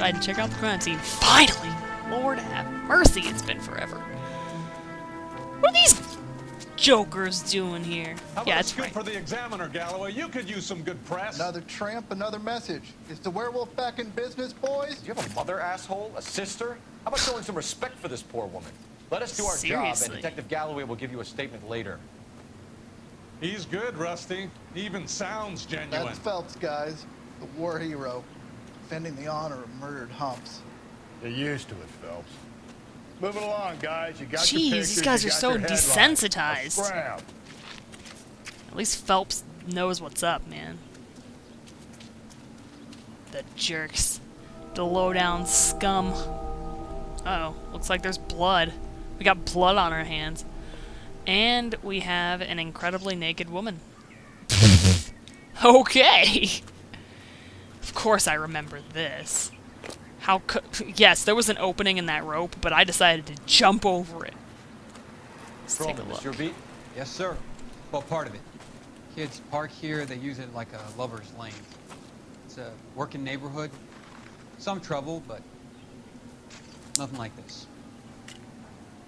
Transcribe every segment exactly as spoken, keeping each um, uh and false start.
died to check out the crime scene. Finally! Lord have mercy, it's been forever. What are these jokers doing here? How yeah, it's good for the Examiner, Galloway. You could use some good press. Another tramp, another message. Is the werewolf back in business, boys? Do you have a mother, asshole? A sister? How about showing some respect for this poor woman? Let us do our Seriously. job, and Detective Galloway will give you a statement later. He's good, Rusty. He even sounds genuine. That's Phelps, guys. The war hero. Defending the honor of murdered humps. You're used to it, Phelps. Moving along, guys. You got Jeez, your pictures, these guys you are so desensitized. At least Phelps knows what's up, man. The jerks. The low-down scum. Uh-oh. Looks like there's blood. We got blood on our hands. And we have an incredibly naked woman. Okay! Of course I remember this. How could... Yes, there was an opening in that rope, but I decided to jump over it. Let's take a look. Your beat? Yes, sir. Well, part of it. Kids park here, they use it like a lover's lane. It's a working neighborhood. Some trouble, but... nothing like this.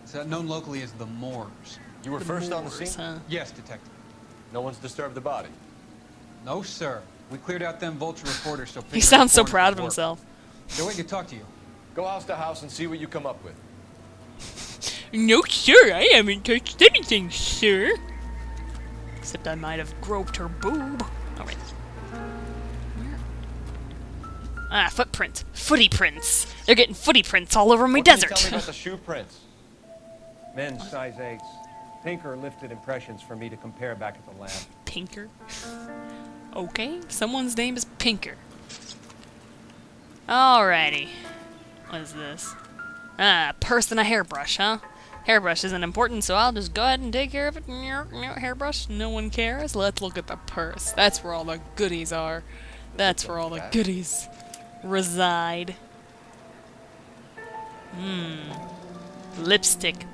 It's known locally as the Moors. You were the first Moors, on the scene? Huh? Yes, Detective. No one's disturbed the body? No, sir. We cleared out them vulture reporters, so... He sounds so proud of himself. They're waiting to talk to you. Go house to house and see what you come up with. No, sir. I haven't touched anything, sir. Except I might have groped her boob. Alright. Ah, footprint. Footy prints. They're getting footy prints all over my what desert. Can you tell me about the shoe prints? Men's size eights. Pinker lifted impressions for me to compare back at the lab. Pinker? Okay. Someone's name is Pinker. Alrighty. What is this? Ah, purse and a hairbrush, huh? Hairbrush isn't important, so I'll just go ahead and take care of it. Hairbrush, no one cares. Let's look at the purse. That's where all the goodies are. That's where all the goodies reside. Hmm. Lipstick.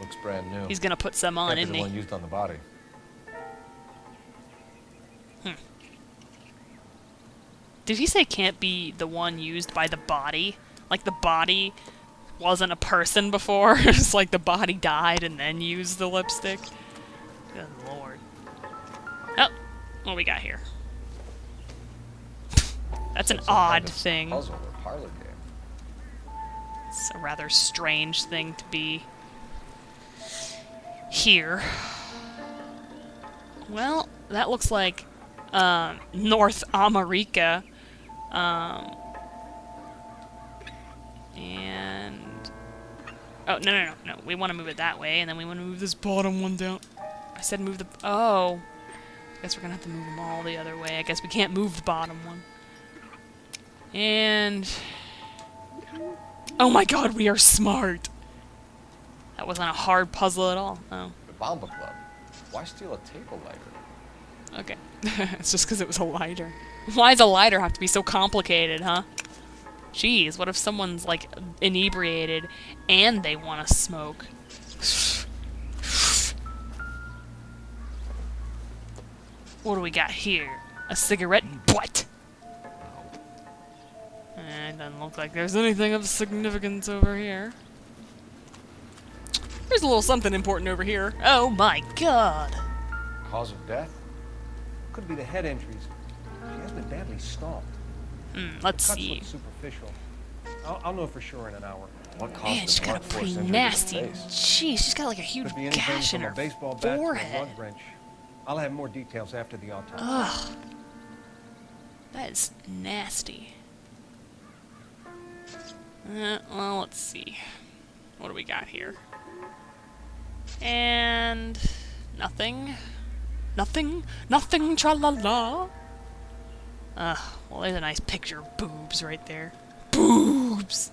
Looks brand new. He's gonna put some on, isn't he? The one used on the body. Hmm. Did he say can't be the one used by the body? Like the body wasn't a person before? It's like the body died and then used the lipstick? Good lord. Oh, what we got here? That's an odd thing. Puzzle or parlor game. It's a rather strange thing to be here. Well, that looks like uh, North America. Um, and... Oh, no, no, no, no. We want to move it that way, and then we want to move this bottom one down. I said move the... Oh. I guess we're going to have to move them all the other way. I guess we can't move the bottom one. And... Oh my god, we are smart! That wasn't a hard puzzle at all. Oh. The Bamba Club. Why steal a table lighter? Okay. It's just because it was a lighter. Why does a lighter have to be so complicated, huh? Jeez, what if someone's, like, inebriated and they want to smoke? What do we got here? A cigarette and what? And doesn't look like there's anything of significance over here. There's a little something important over here. Oh my god! Cause of death? Could be the head injuries. She has been badly stomped. Mm, let's the cuts see. Look superficial. I'll, I'll know for sure in an hour. What caused Man, she's got a pretty nasty. Jeez, she's got like a huge gash in her baseball bat forehead. Or a wrench. I'll have more details after the autopsy. Ugh, that is nasty. Uh, well, let's see. What do we got here? And... nothing. Nothing. Nothing, tra-la-la. Ugh, well, there's a nice picture of boobs right there. Boobs!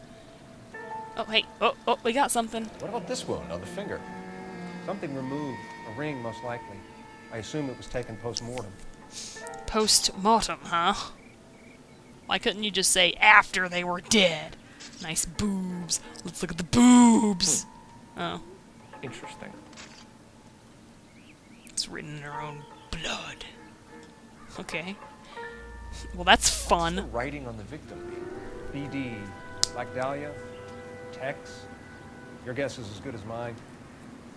Oh, hey. Oh, oh, we got something. What about this wound on the finger? Something removed. A ring, most likely. I assume it was taken post-mortem. Post-mortem, huh? Why couldn't you just say, after they were dead? Nice boobs. Let's look at the boobs. Hmm. Oh. Interesting. It's written in her own blood. Okay. Well, that's fun. What's the writing on the victim? B D, like Dahlia, Tex. Your guess is as good as mine.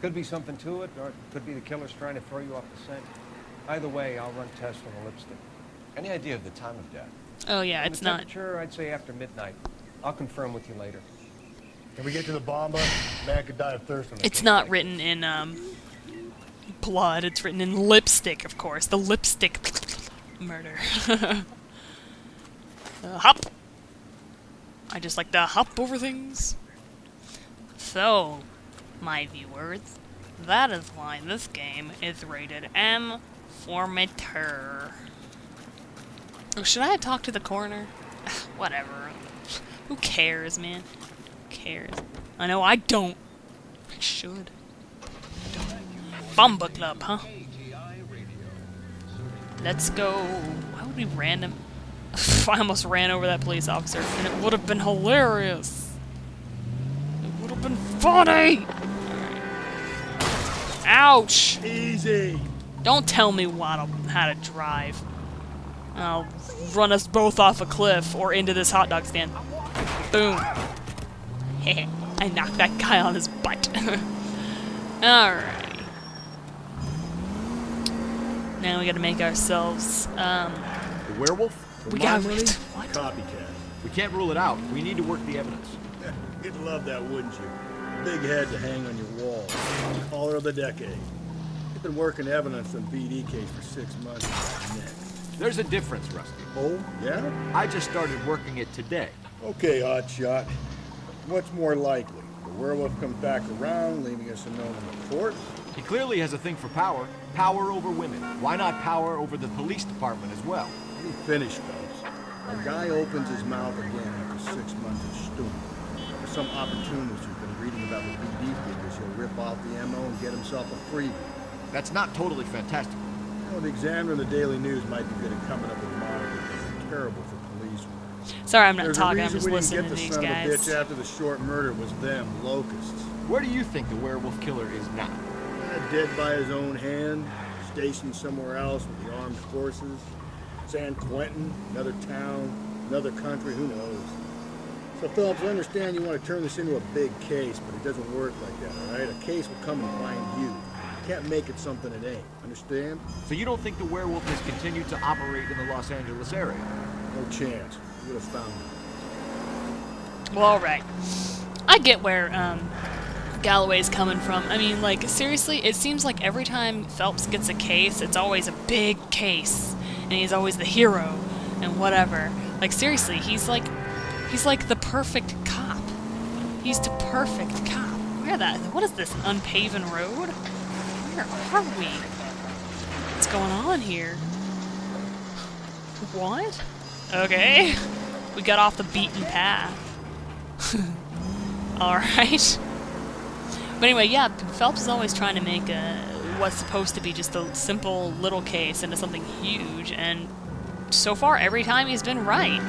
Could be something to it, or it could be the killer's trying to throw you off the scent. Either way, I'll run tests on the lipstick. Any idea of the time of death? Oh yeah, it's not. Sure, I'd say after midnight. I'll confirm with you later. Can we get to the Bamba? Man could die of thirst. It's not written in um blood. It's written in lipstick, of course. The lipstick murder. uh, hop. I just like to hop over things. So, my viewers, that is why this game is rated M for mature. Oh, should I have talked to the coroner? Whatever. Who cares, man? Who cares? I know I don't. I should. Don't. Bamba Club, huh? Let's go. Why would we random... I almost ran over that police officer, and it would have been hilarious. It would have been funny! Ouch! Easy! Don't tell me what how to drive. I'll run us both off a cliff or into this hot dog stand. Boom. Heh. I knocked that guy on his butt. Alright. Now we gotta make ourselves, um... the werewolf? We gotta... What? Copycat. We can't rule it out. We need to work the evidence. You'd love that, wouldn't you? Big head to hang on your wall. All over the decade. You've been working evidence on B D K for six months. Next. There's a difference, Rusty. Oh, yeah? I just started working it today. Okay, hotshot. What's more likely? The werewolf comes back around, leaving us alone in the court? He clearly has a thing for power. Power over women. Why not power over the police department as well? Let me finish, folks. A guy opens his mouth again after six months of stupor. For some opportunist who's been reading about the B D figures, he'll rip off the ammo and get himself a freebie. That's not totally fantastic. Well, the Examiner and the Daily News might be good at coming up with models that are terrible for police work. Sorry, I'm not There's talking. I'm just listening to these guys. There's a reason we didn't get the son of a bitch after the short murder was them locusts. Where do you think the werewolf killer is now? Uh, dead by his own hand, stationed somewhere else with the armed forces, San Quentin, another town, another country. Who knows? So, Phelps, I understand you want to turn this into a big case, but it doesn't work like that, all right? A case will come and find you. Can't make it something it ain't. Understand? So you don't think the werewolf has continued to operate in the Los Angeles area? No chance. You would have found it. Well, alright. I get where um, Galloway's coming from. I mean, like, seriously, it seems like every time Phelps gets a case, it's always a big case. And he's always the hero and whatever. Like, seriously, he's like, he's like the perfect cop. He's the perfect cop. Where that? What is this? Unpaven road? Where are we? What's going on here? What? Okay. We got off the beaten path. Alright. But anyway, yeah, Phelps is always trying to make a, what's supposed to be just a simple little case into something huge, and so far every time he's been right.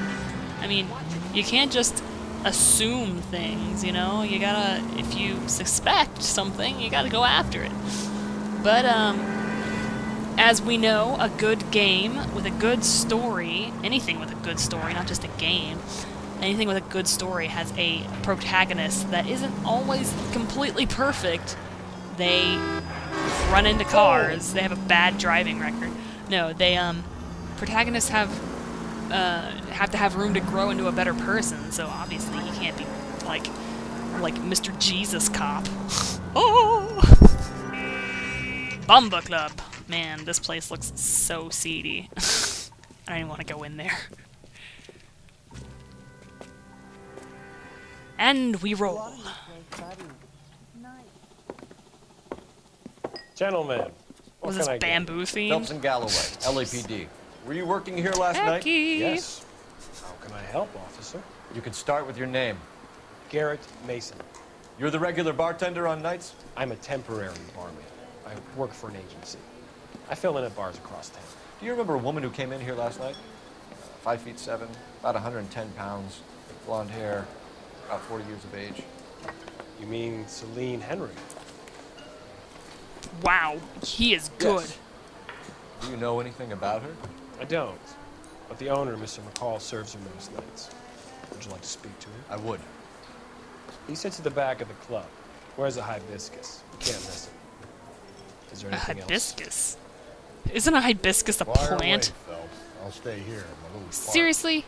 I mean, you can't just assume things, you know? You gotta, if you suspect something, you gotta go after it. But, um, as we know, a good game with a good story, anything with a good story, not just a game, anything with a good story has a protagonist that isn't always completely perfect. They run into cars, they have a bad driving record. No, they, um, protagonists have, uh, have to have room to grow into a better person, so obviously he can't be, like, like Mister Jesus Cop. Oh! Bamba Club. Man, this place looks so seedy. I don't even want to go in there. And we roll. Gentlemen. Was this bamboo theme? Phelps and Galloway, L A P D. Were you working here last night? Yes. How can I help, officer? You can start with your name. Garrett Mason. You're the regular bartender on nights? I'm a temporary barman. I work for an agency. I fill in at bars across town. Do you remember a woman who came in here last night? Uh, five feet seven, about one hundred ten pounds, blonde hair, about forty years of age. You mean Celine Henry? Wow, he is good. Yes. Do you know anything about her? I don't. But the owner, Mister McCall, serves her most nights. Would you like to speak to him? I would. He sits at the back of the club. Where's a hibiscus? You can't miss it. Is there anything else? A hibiscus? Else? Isn't a hibiscus a Fire plant? Away, Phelps. I'll stay here. I'm a little Seriously?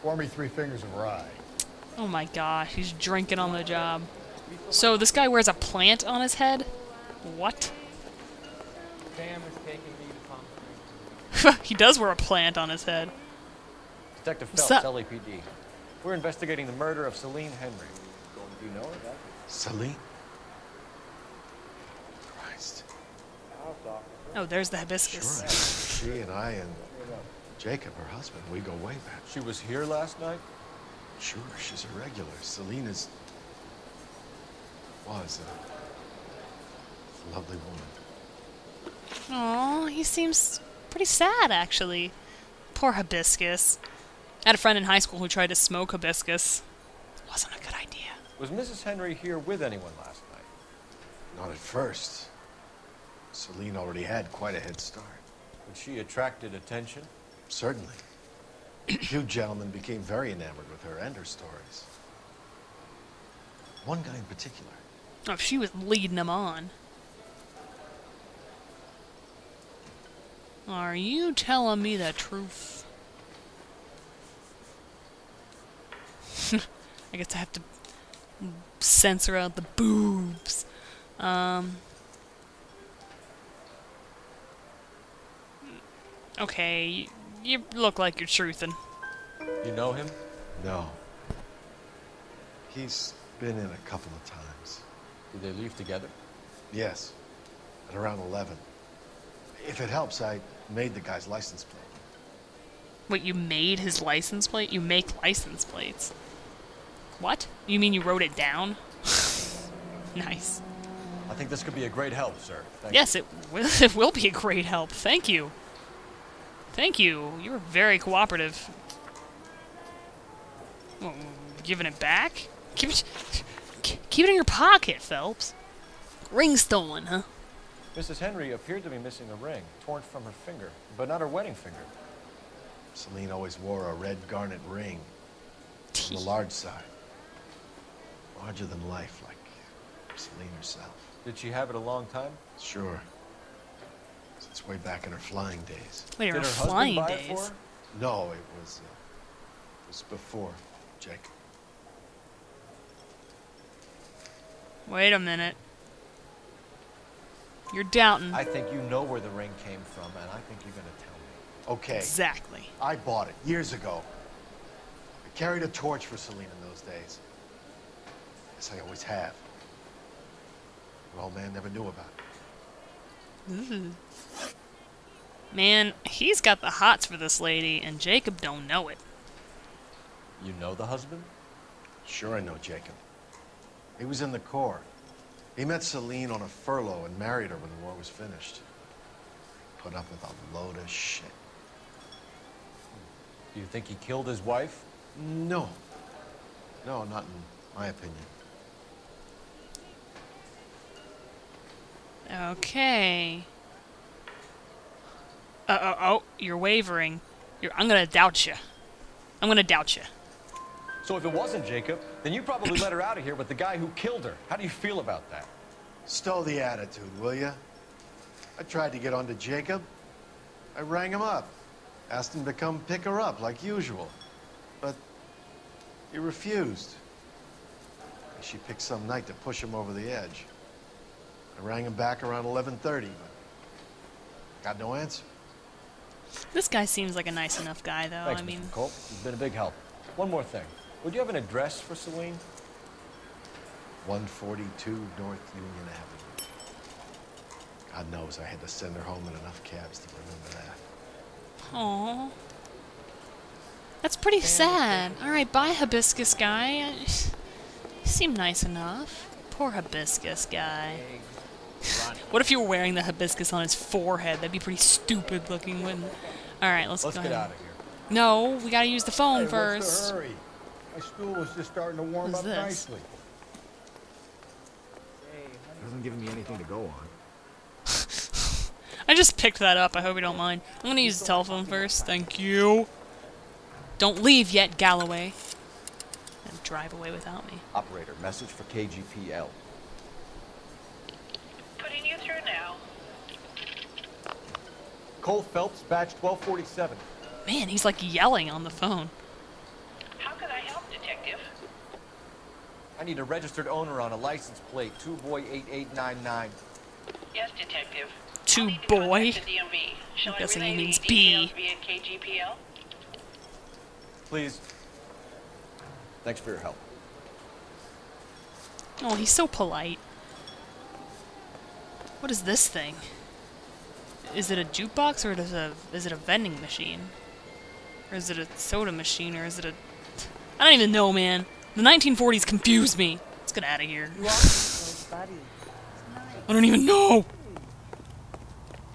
Pour me three fingers of rye. Oh my gosh, he's drinking on the job. So this guy wears a plant on his head? What? Sam is taking me to pump. He does wear a plant on his head. Detective Phelps, L A P D. We're investigating the murder of Celine Henry. Do you know her? Celine? Christ. Oh, there's the hibiscus. Sure. She and I and Jacob, her husband, we go way back. She was here last night? Sure, she's a regular. Celine is... was a lovely woman. Aww, he seems pretty sad, actually. Poor hibiscus. I had a friend in high school who tried to smoke hibiscus. It wasn't a good idea. Was Missus Henry here with anyone last night? Not at first. Celine already had quite a head start. But she attracted attention? Certainly. Two gentlemen became very enamored with her and her stories. One guy in particular. Oh, she was leading them on. Are you telling me the truth? I guess I have to censor out the boobs. Um... Okay, you, you look like you're truthin'. You know him? No. He's been in a couple of times. Did they leave together? Yes, at around eleven. If it helps, I made the guy's license plate. Wait, you made his license plate? You make license plates? What? You mean you wrote it down? Nice. I think this could be a great help, sir. Thank yes, you. it will. It will be a great help. Thank you. Thank you. You were very cooperative. Well, giving it back? Keep it, keep it in your pocket, Phelps. Ring stolen, huh? Missus Henry appeared to be missing a ring, torn from her finger, but not her wedding finger. Celine always wore a red garnet ring on the large side. Larger than life, like Celine herself. Did she have it a long time? Sure. Since way back in her flying days. Wait, her flying days? No, it was, uh, it was before Jacob. Wait a minute. You're doubting. I think you know where the ring came from, and I think you're going to tell me. Okay. Exactly. I bought it years ago. I carried a torch for Celine in those days. As I always have. The old man never knew about it. Ooh. Man, he's got the hots for this lady, and Jacob don't know it. You know the husband? Sure I know Jacob. He was in the Corps. He met Celine on a furlough and married her when the war was finished. Put up with a load of shit. Do you think he killed his wife? No. No, not in my opinion. Okay. Uh oh, oh, you're wavering. You're, I'm gonna doubt you. I'm gonna doubt you. So if it wasn't Jacob, then you probably let her out of here with the guy who killed her. How do you feel about that? Stow the attitude, will you? I tried to get on to Jacob. I rang him up. Asked him to come pick her up like usual. But he refused. And she picked some night to push him over the edge. I rang him back around eleven thirty, but got no answer. This guy seems like a nice enough guy, though. Thanks, I mean, Mister Cole, you've been a big help. One more thing. Would you have an address for Celine? one forty-two North Union Avenue. God knows I had to send her home in enough cabs to remember that. Aww. That's pretty sad. All right, bye, hibiscus guy. You seem nice enough. Poor hibiscus guy. What if you were wearing the hibiscus on his forehead? That'd be pretty stupid looking, wouldn't it? Alright, let's, let's go get ahead. out of here. No, we gotta use the phone hey, first. What's the hurry? My stool was just starting to warm up this? nicely. It hasn't given me anything to go on. I just picked that up. I hope you don't mind. I'm gonna use the telephone first. Thank you. Don't leave yet, Galloway. And drive away without me. Operator, message for K G P L. Putting you through now. Cole Phelps, batch twelve forty-seven. Man, he's like yelling on the phone. How can I help, detective? I need a registered owner on a license plate, two boy eight eight nine nine. Yes, detective. Two boy. I'm guessing he means B. K G P L? Please. Thanks for your help. Oh, he's so polite. What is this thing? Is it a jukebox or is it a is it a vending machine? Or is it a soda machine or is it a... I don't even know, man. The nineteen forties confuse me. Let's get out of here. I don't even know!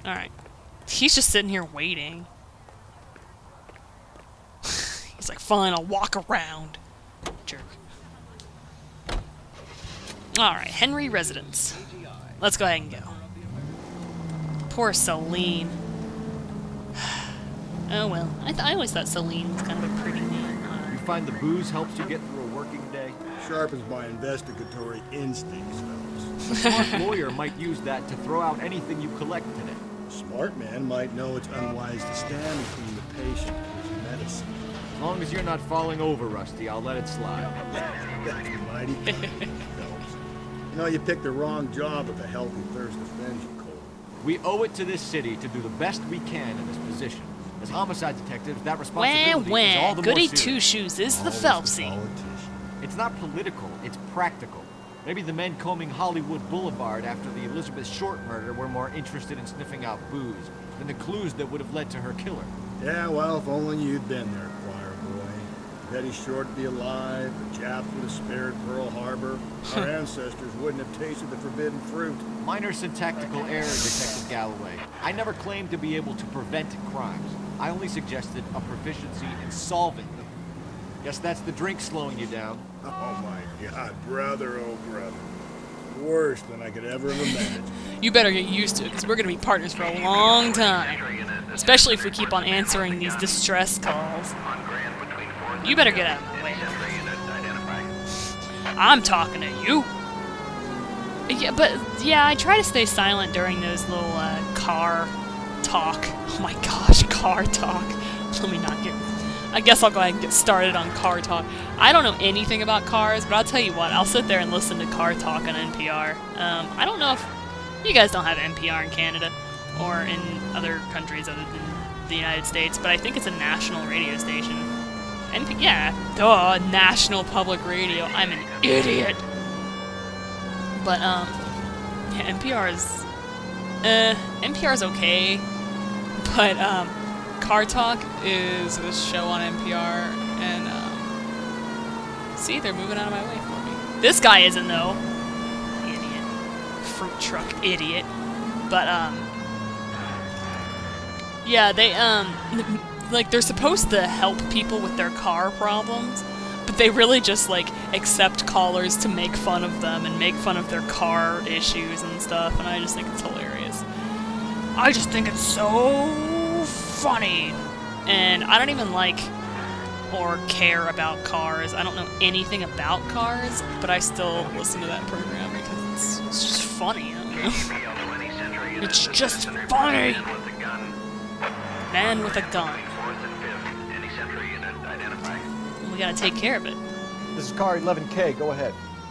Alright. He's just sitting here waiting. He's like, fine, I'll walk around. Jerk. Alright, Henry residence. Let's go ahead and go. Poor Celine. Oh well. I, th I always thought Celine was kind of a pretty name. You find the booze helps you get through a working day? Sharpens my investigatory instincts, Phelps. A smart lawyer might use that to throw out anything you collect today. A smart man might know it's unwise to stand between the patient and his medicine. As long as you're not falling over, Rusty, I'll let it slide. That's mighty kind, Phelps. You know, you picked the wrong job if a healthy thirst offends you, Cole. We owe it to this city to do the best we can in this position. As homicide detectives, that responsibility wah, wah. Is all the Goody more serious. Goody two-shoes is the Phelpsy. It's not political, it's practical. Maybe the men combing Hollywood Boulevard after the Elizabeth Short murder were more interested in sniffing out booze than the clues that would have led to her killer. Yeah, well, if only you'd been there, choir boy. Betty Short'd be alive, the Japs would have spared Pearl Harbor, our ancestors wouldn't have tasted the forbidden fruit. Minor syntactical error, Detective Galloway. I never claimed to be able to prevent crimes. I only suggested a proficiency in solving them. Guess that's the drink slowing you down. Oh my God, brother, oh brother. Worse than I could ever have imagined. You better get used to it, because we're going to be partners for a long time. Especially if we keep on answering these distress calls. You better get out of my way. I'm talking to you. Yeah, but, yeah, I try to stay silent during those little uh, car talk. Oh my gosh, car talk. Let me not get... I guess I'll go ahead and get started on car talk. I don't know anything about cars, but I'll tell you what, I'll sit there and listen to car talk on N P R. Um, I don't know if you guys don't have N P R in Canada or in other countries other than the United States, but I think it's a national radio station. N P yeah, duh, National Public Radio. I'm an idiot. But um, yeah, N P R is, uh, N P R is okay, but um. Car Talk is this show on N P R, and, um, see, they're moving out of my way for me. This guy isn't, though. Idiot. Fruit truck idiot. But, um, yeah, they, um, like, they're supposed to help people with their car problems, but they really just, like, accept callers to make fun of them and make fun of their car issues and stuff, and I just think it's hilarious. I just think it's so... funny, and I don't even like or care about cars. I don't know anything about cars, but I still listen to that program because it's, it's just funny. I don't know. It's just funny. Man with a gun. We gotta take care of it. This is car eleven K. Go ahead.